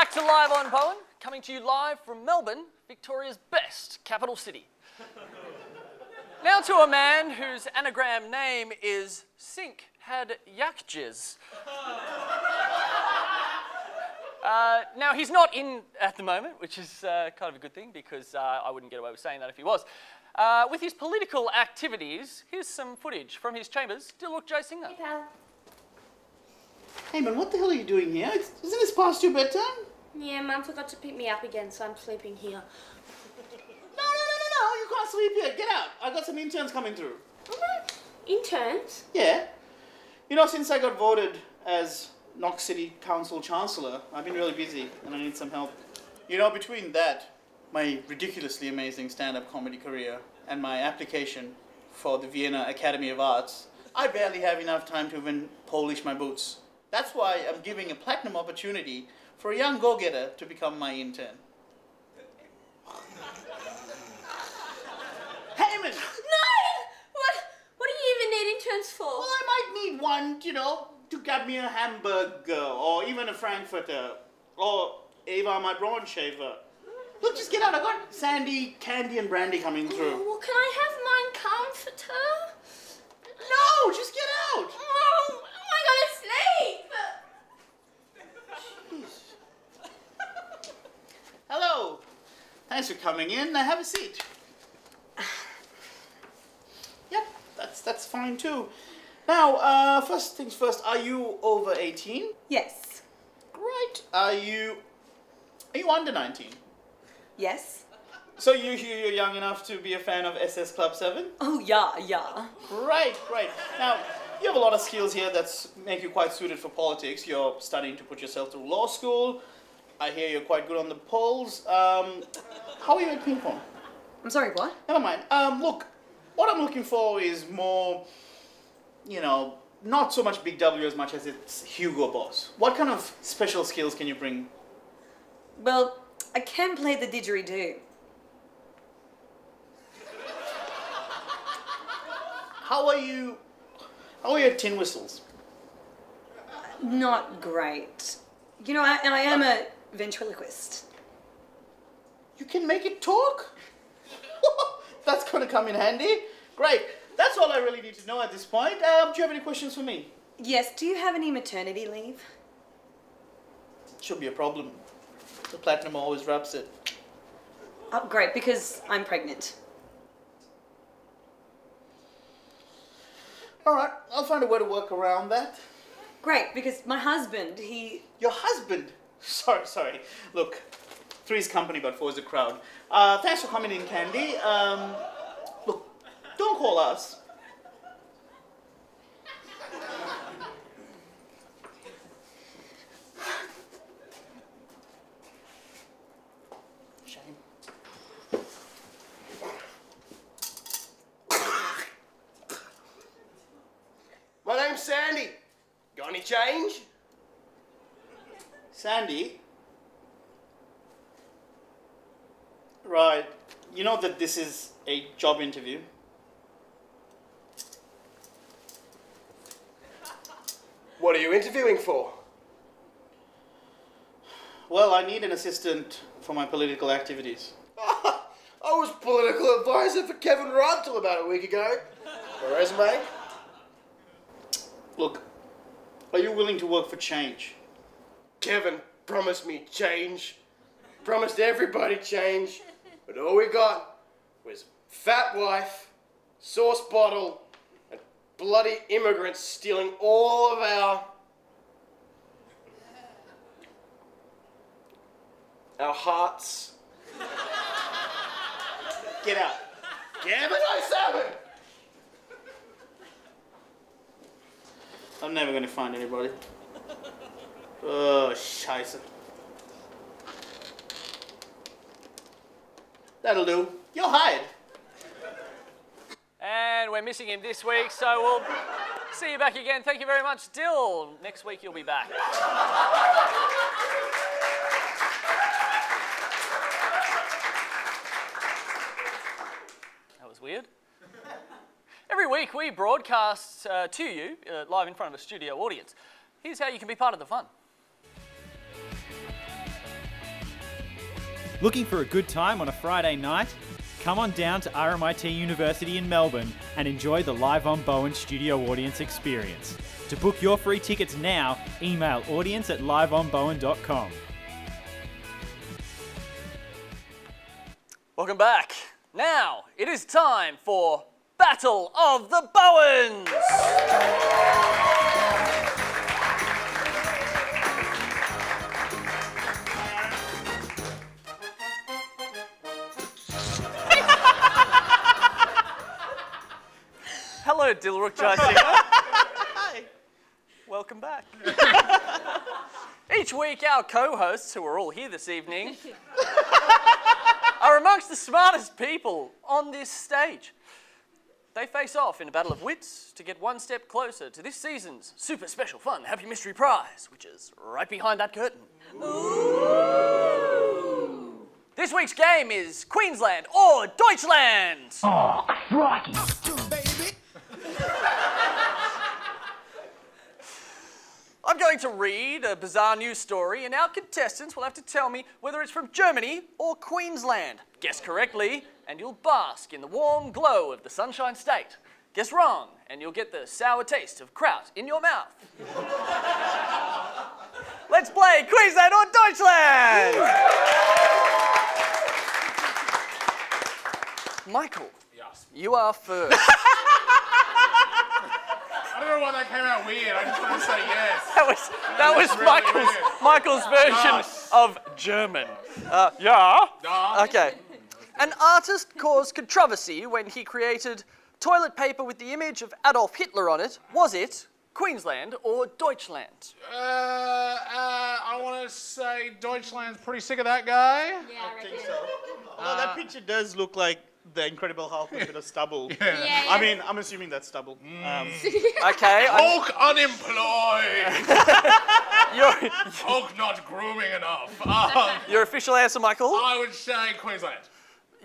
back to Live on Bowen, coming to you live from Melbourne, Victoria's best capital city. Now to a man whose anagram name is Sink Had Yak Jizz. Now, he's not in at the moment, which is kind of a good thing, because I wouldn't get away with saying that if he was. With his political activities, here's some footage from his chambers. Dilruk Jayasinha. Hey, pal. Hey, man, what the hell are you doing here? Isn't this past your bedtime? Yeah, Mum forgot to pick me up again, so I'm sleeping here. No, you can't sleep here. Get out. I got some interns coming through. Alright. Interns? Yeah. You know, since I got voted as Knox City Council Chancellor, I've been really busy and I need some help. You know, between that, my ridiculously amazing stand-up comedy career and my application for the Vienna Academy of Arts, I barely have enough time to even polish my boots. That's why I'm giving a platinum opportunity for a young go-getter to become my intern. Hayman! No! What do you even need interns for? Well, I might need one, you know, to get me a hamburger, or even a frankfurter, or Ava, my brawn shaver. Look, just get out, I got Sandy, Candy and Brandy coming through. Well, can I have mine comforter? No, just get out! Oh, am I gonna sleep? Jeez. Hello, thanks for coming in, now have a seat. Yep, that's fine too. Now, first things first, are you over 18? Yes. Right. Are you under 19? Yes. So you're young enough to be a fan of SS Club 7? Oh, yeah. Right. Now, you have a lot of skills here that make you quite suited for politics. You're studying to put yourself through law school. I hear you're quite good on the polls. How are you at ping pong? I'm sorry, what? Never mind. Look, what I'm looking for is more... you know, not so much Big W as much as it's Hugo Boss. What kind of special skills can you bring? Well, I can play the didgeridoo. How are you at tin whistles? Not great. You know, and I am a ventriloquist. You can make it talk? That's gonna come in handy. Great. That's all I really need to know at this point. Do you have any questions for me? Yes, do you have any maternity leave? It should be a problem. The platinum always wraps it. Oh, great, because I'm pregnant. All right, I'll find a way to work around that. Great, because my husband, he... Your husband? Sorry. Look, three's company, but four's the crowd. Thanks for coming in, Candy. Don't call us. Shame. My name's Sandy. Got any change? Sandy? Right. You know that this is a job interview. What are you interviewing for? Well, I need an assistant for my political activities. I was political advisor for Kevin Rudd till about a week ago. A resume? Look, are you willing to work for change? Kevin promised me change. Promised everybody change. But all we got was fat wife, sauce bottle, bloody immigrants stealing all of our hearts. Get out. Gambit, I said it! I'm never going to find anybody. Oh, scheiße. That'll do. You're hired. And we're missing him this week, so we'll see you back again. Thank you very much, Dil. Next week you'll be back. That was weird. Every week we broadcast to you live in front of a studio audience. Here's how you can be part of the fun. Looking for a good time on a Friday night? Come on down to RMIT University in Melbourne and enjoy the Live on Bowen studio audience experience. To book your free tickets now, email audience@liveonbowen.com. Welcome back. Now it is time for Battle of the Bowens. Hello, Dilruk Jayasinha. Hi. Welcome back. Each week, our co-hosts, who are all here this evening, are amongst the smartest people on this stage. They face off in a battle of wits to get one step closer to this season's super special fun Happy Mystery Prize, which is right behind that curtain. Ooh. This week's game is Queensland or Deutschland. Oh, crikey. I'm going to read a bizarre news story and our contestants will have to tell me whether it's from Germany or Queensland. Guess correctly and you'll bask in the warm glow of the Sunshine State. Guess wrong and you'll get the sour taste of kraut in your mouth. Let's play Queensland or Deutschland! Michael, yes. You are first. I don't know why that came out weird, I just want to say yes. That was really Michael's version of German. Yeah? Okay. An artist caused controversy when he created toilet paper with the image of Adolf Hitler on it. Was it Queensland or Deutschland? I want to say Deutschland's pretty sick of that guy. Yeah, I think so. Well, that picture does look like the Incredible Hulk with a bit of stubble. Yeah. I mean, I'm assuming that's stubble. Okay. Hulk unemployed. Hulk not grooming enough. Your official answer, Michael? I would say Queensland.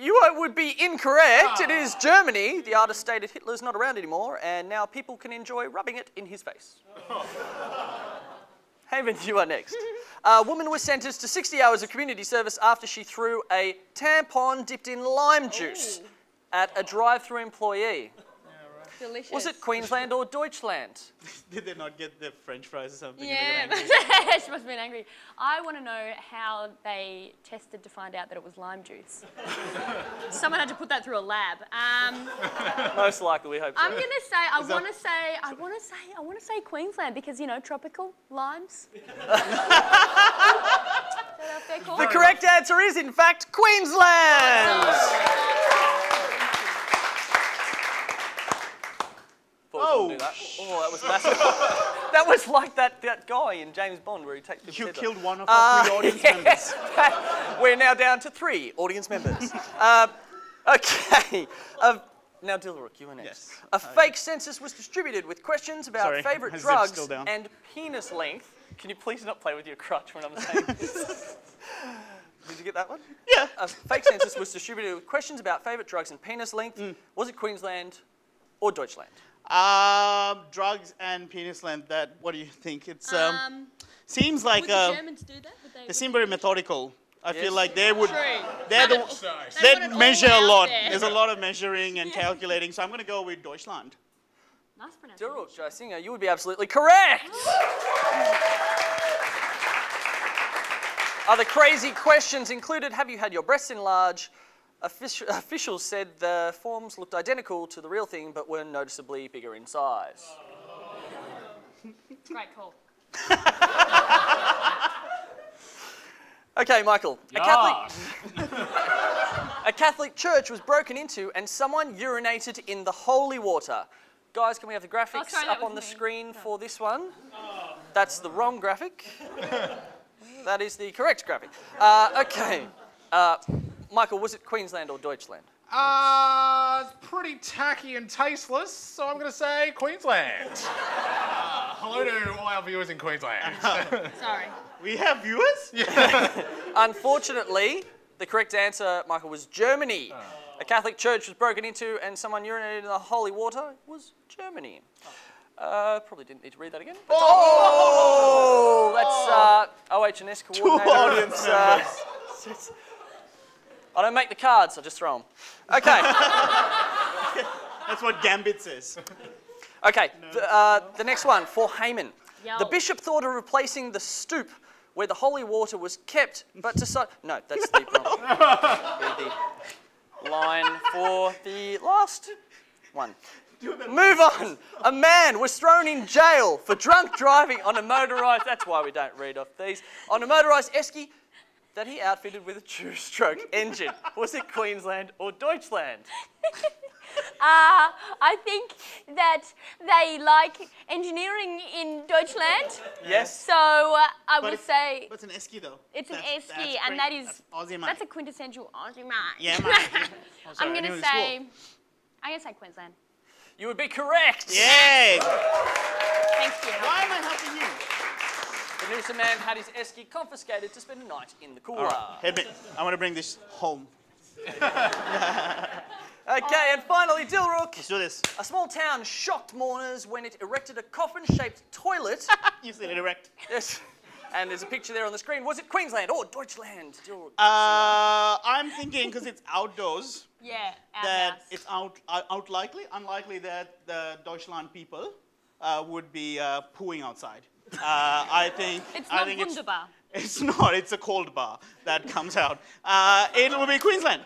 You would be incorrect. It is Germany. The artist stated Hitler's not around anymore, and now people can enjoy rubbing it in his face. Hayman, you are next. A woman was sentenced to 60 hours of community service after she threw a tampon dipped in lime juice at a drive-through employee. Yeah, right. Delicious. Was it Queensland or Deutschland? Did they not get the French fries or something? Yeah, she must have been angry. I want to know how they tested to find out that it was lime juice. Someone had to put that through a lab. Most likely, we hope so. I'm going to say, I want to say Queensland because, you know, tropical limes. The correct answer is, in fact, Queensland! Oh, that was massive. That was like that guy in James Bond where he takes the You killed one of our three audience members. We're now down to 3 audience members. Okay. Now, Dilruk, you are next. Yes. A fake census was distributed with questions about favourite drugs and penis length. Can you please not play with your crutch when I'm saying this? Did you get that one? Yeah. A fake census was distributed with questions about favourite drugs and penis length. Was it Queensland or Deutschland? Drugs and penis length. What do you think? It's seems like would the Germans do that? They seem very methodical. I feel like they would. They'd measure a lot. There's a lot of measuring and calculating. So I'm going to go with Deutschland. Nice pronunciation. Dilruk Jayasinha, you would be absolutely correct. Other crazy questions included: have you had your breasts enlarged? Officials said the forms looked identical to the real thing, but were noticeably bigger in size. Great call. Okay, Michael. Yeah. A Catholic church was broken into and someone urinated in the holy water. Guys, can we have the graphics up on the screen for this one? That's the wrong graphic. That is the correct graphic. Okay. Michael, was it Queensland or Deutschland? It's pretty tacky and tasteless, so I'm going to say Queensland. Hello to all our viewers in Queensland. Sorry. We have viewers? Yeah. Unfortunately, the correct answer, Michael, was Germany. A Catholic church was broken into and someone urinated in the holy water was Germany. Probably didn't need to read that again. Oh! That's OH&S coordinator. Two audience members. I don't make the cards, I just throw them. Okay. That's what Gambit says. Okay, no. The next one for Hayman. Yo. The bishop thought of replacing the stoop where the holy water was kept, but decided... No, that's the wrong line for the last one. Move on. A man was thrown in jail for drunk driving on a motorised... That's why we don't read off these. On a motorised esky that he outfitted with a two-stroke engine. Was it Queensland or Deutschland? I think that they like engineering in Deutschland. Yes. So I would say... But it's an esky, though. It's an esky, and that is... That's a quintessential Aussie man. Yeah, I'm going to say... I'm going to say Queensland. You would be correct. Yay! Thank you. Why am I helping you? The Noosa man had his esky confiscated to spend a night in the cooler. Right. I want to bring this home. Okay, and finally, Dilruk. Let's do this. A small town shocked mourners when it erected a coffin-shaped toilet. You've seen it erect. Yes. And there's a picture there on the screen. Was it Queensland or Deutschland? Dilruk. I'm thinking, because it's outdoors. Yeah, that house. It's unlikely that the Deutschland people would be pooing outside. I think... It's not wunderbar. It's not. It's a cold bar that comes out. It will be Queensland.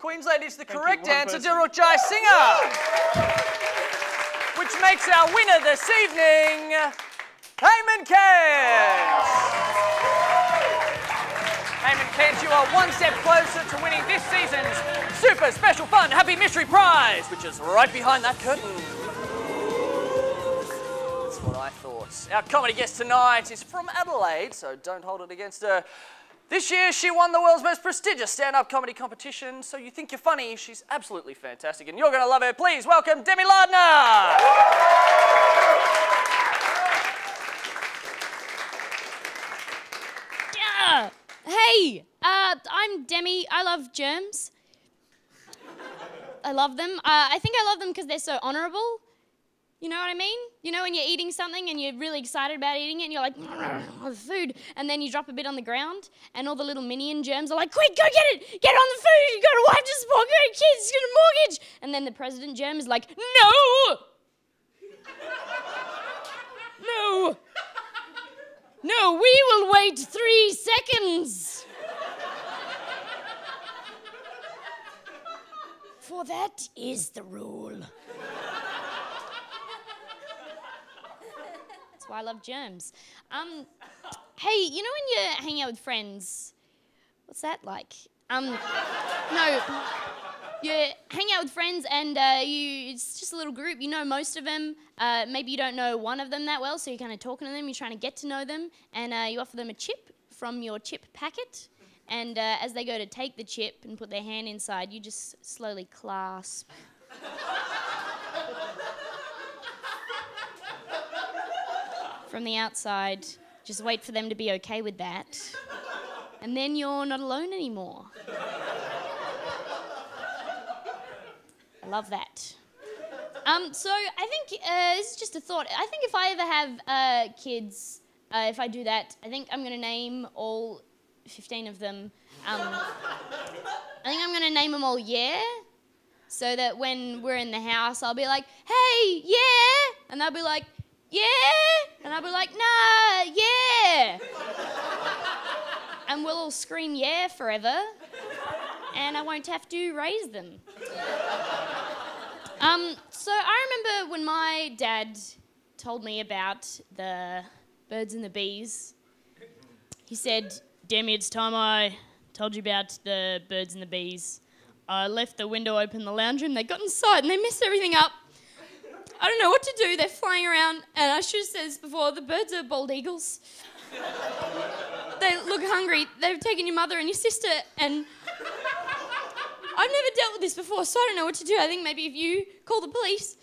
Queensland is the correct answer, Dilruk Jayasinha, which makes our winner this evening, Hayman Kent. Hayman Kent, you are one step closer to winning this season's super special fun Happy Mystery Prize, which is right behind that curtain. That's what I thought. Our comedy guest tonight is from Adelaide, so don't hold it against her. This year, she won the world's most prestigious stand-up comedy competition, so you think you're funny, she's absolutely fantastic, and you're going to love her. Please welcome Demi Lardner! Yeah. Hey, I'm Demi. I love germs. I love them. I think I love them because they're so honourable. You know what I mean? You know when you're eating something and you're really excited about eating it and you're like, food, and then you drop a bit on the ground and all the little minion germs are like, quick, go get it! Get on the food! You've got a wife to support, go to kids, get a mortgage! And then the president germ is like, no! No! No, we will wait 3 seconds! For that is the rule. Why I love germs. Hey, you know when you're hanging out with friends, what's that like? No, you hang out with friends and it's just a little group. You know most of them. Maybe you don't know one of them that well, so you're kind of talking to them. You're trying to get to know them, and you offer them a chip from your chip packet. And as they go to take the chip and put their hand inside, you just slowly clasp. From the outside, just wait for them to be okay with that. And then you're not alone anymore. I love that. So I think, this is just a thought, I think if I ever have kids, if I do that, I think I'm gonna name all 15 of them. I think I'm gonna name them all Yeah, so that when we're in the house, I'll be like, hey, yeah, and they'll be like, yeah, and I'll be like, nah, yeah. And we'll all scream yeah forever, and I won't have to raise them. So I remember when my dad told me about the birds and the bees. He said, Demi, it's time I told you about the birds and the bees. I left the window open in the lounge room, they got inside and they messed everything up. I don't know what to do, they're flying around, and I should have said this before, the birds are bald eagles. They look hungry, they've taken your mother and your sister, and I've never dealt with this before, so I don't know what to do. I think maybe if you call the police,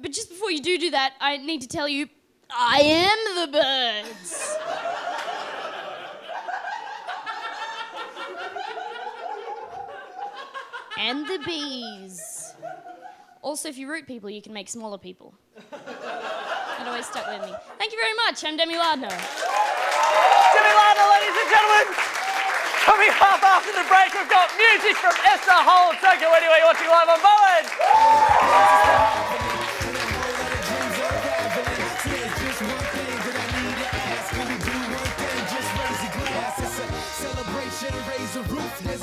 but just before you do that, I need to tell you, I am the birds. And the bees. Also, if you root people, you can make smaller people. That always stuck with me. Thank you very much. I'm Demi Lardner. Demi Lardner, ladies and gentlemen. Coming Coming up after the break, we've got music from Esther Holt. Don't go anywhere, you're watching Live on Bowen. Roof